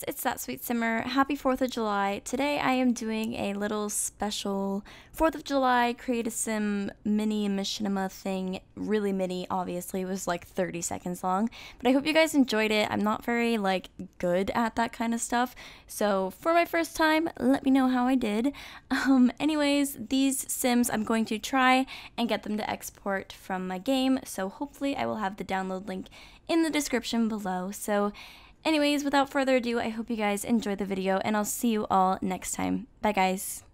guys, it's That Sweet Simmer. Happy 4th of July. Today I am doing a little special 4th of July Create a Sim mini machinima thing. Really mini, obviously. It was like 30 seconds long. But I hope you guys enjoyed it. I'm not very, good at that kind of stuff. So for my first time, let me know how I did. Anyways, these Sims I'm going to try and get them to export from my game. So hopefully I will have the download link in the description below. So anyways, without further ado, I hope you guys enjoyed the video, and I'll see you all next time. Bye, guys.